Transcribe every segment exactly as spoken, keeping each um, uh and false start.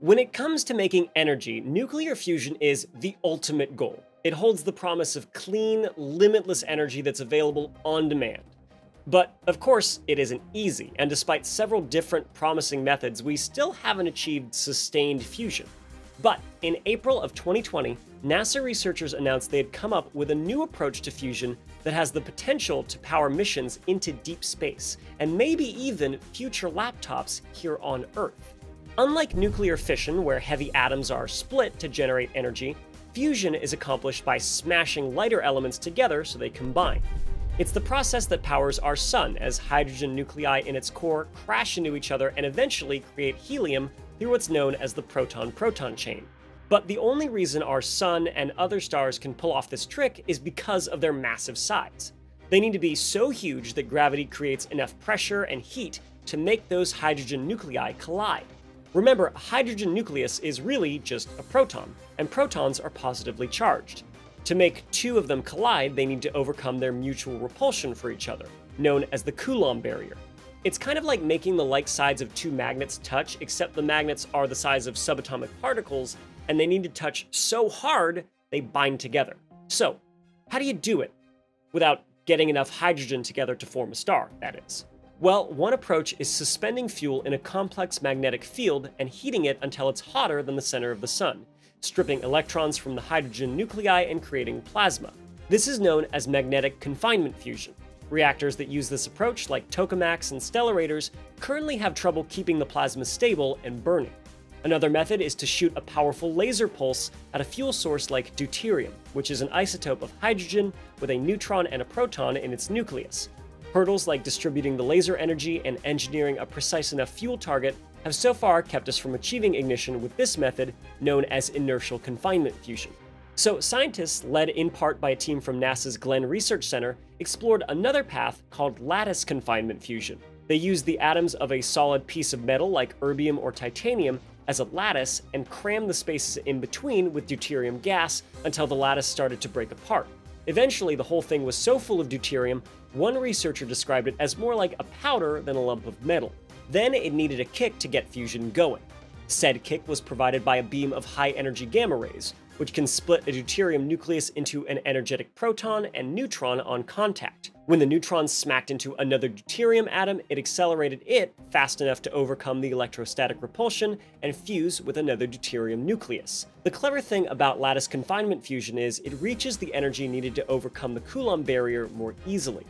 When it comes to making energy, nuclear fusion is the ultimate goal. It holds the promise of clean, limitless energy that's available on demand. But of course, it isn't easy, and despite several different promising methods, we still haven't achieved sustained fusion. But in April of twenty twenty, NASA researchers announced they had come up with a new approach to fusion that has the potential to power missions into deep space, and maybe even future laptops here on Earth. Unlike nuclear fission, where heavy atoms are split to generate energy, fusion is accomplished by smashing lighter elements together so they combine. It's the process that powers our sun, as hydrogen nuclei in its core crash into each other and eventually create helium through what's known as the proton-proton chain. But the only reason our sun and other stars can pull off this trick is because of their massive size. They need to be so huge that gravity creates enough pressure and heat to make those hydrogen nuclei collide. Remember, a hydrogen nucleus is really just a proton, and protons are positively charged. To make two of them collide, they need to overcome their mutual repulsion for each other, known as the Coulomb barrier. It's kind of like making the like sides of two magnets touch, except the magnets are the size of subatomic particles, and they need to touch so hard they bind together. So, how do you do it without getting enough hydrogen together to form a star, that is? Well, one approach is suspending fuel in a complex magnetic field and heating it until it's hotter than the center of the sun, stripping electrons from the hydrogen nuclei and creating plasma. This is known as magnetic confinement fusion. Reactors that use this approach, like tokamaks and stellarators, currently have trouble keeping the plasma stable and burning. Another method is to shoot a powerful laser pulse at a fuel source like deuterium, which is an isotope of hydrogen with a neutron and a proton in its nucleus. Hurdles like distributing the laser energy and engineering a precise enough fuel target have so far kept us from achieving ignition with this method, known as inertial confinement fusion. So scientists, led in part by a team from NASA's Glenn Research Center, explored another path called lattice confinement fusion. They used the atoms of a solid piece of metal like erbium or titanium as a lattice and crammed the spaces in between with deuterium gas until the lattice started to break apart. Eventually, the whole thing was so full of deuterium, one researcher described it as more like a powder than a lump of metal. Then it needed a kick to get fusion going. Said kick was provided by a beam of high-energy gamma rays, which can split a deuterium nucleus into an energetic proton and neutron on contact. When the neutron smacked into another deuterium atom, it accelerated it fast enough to overcome the electrostatic repulsion and fuse with another deuterium nucleus. The clever thing about lattice confinement fusion is it reaches the energy needed to overcome the Coulomb barrier more easily.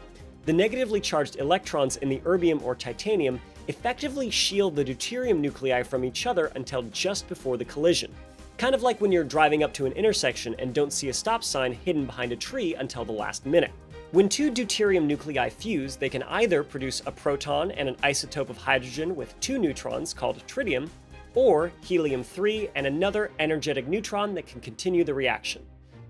The negatively charged electrons in the erbium or titanium effectively shield the deuterium nuclei from each other until just before the collision. Kind of like when you're driving up to an intersection and don't see a stop sign hidden behind a tree until the last minute. When two deuterium nuclei fuse, they can either produce a proton and an isotope of hydrogen with two neutrons called tritium, or helium three and another energetic neutron that can continue the reaction.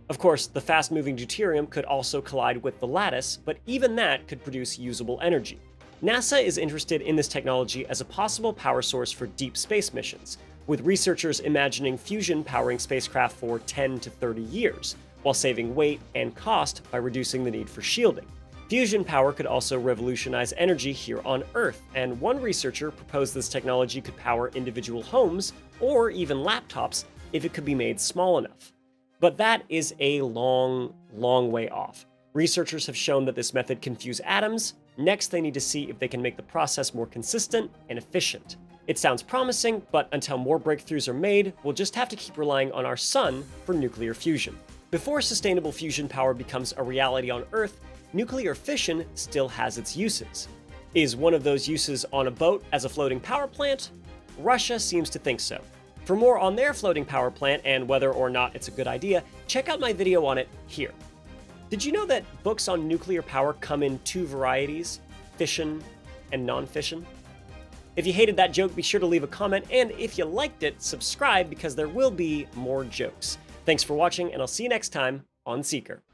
Of course, the fast-moving deuterium could also collide with the lattice, but even that could produce usable energy. NASA is interested in this technology as a possible power source for deep space missions, with researchers imagining fusion powering spacecraft for ten to thirty years, while saving weight and cost by reducing the need for shielding. Fusion power could also revolutionize energy here on Earth, and one researcher proposed this technology could power individual homes or even laptops if it could be made small enough. But that is a long, long way off. Researchers have shown that this method can fuse atoms. Next, they need to see if they can make the process more consistent and efficient. It sounds promising, but until more breakthroughs are made, we'll just have to keep relying on our sun for nuclear fusion. Before sustainable fusion power becomes a reality on Earth, nuclear fission still has its uses. Is one of those uses on a boat as a floating power plant? Russia seems to think so. For more on their floating power plant and whether or not it's a good idea, check out my video on it here. Did you know that books on nuclear power come in two varieties, fission and non-fission? If you hated that joke, be sure to leave a comment, and if you liked it, subscribe because there will be more jokes. Thanks for watching, and I'll see you next time on Seeker.